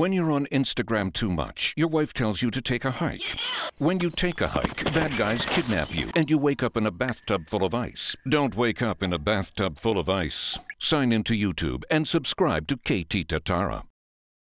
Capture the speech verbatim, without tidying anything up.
When you're on Instagram too much, your wife tells you to take a hike. When you take a hike, bad guys kidnap you, and you wake up in a bathtub full of ice. Don't wake up in a bathtub full of ice. Sign into YouTube and subscribe to K T Tatara.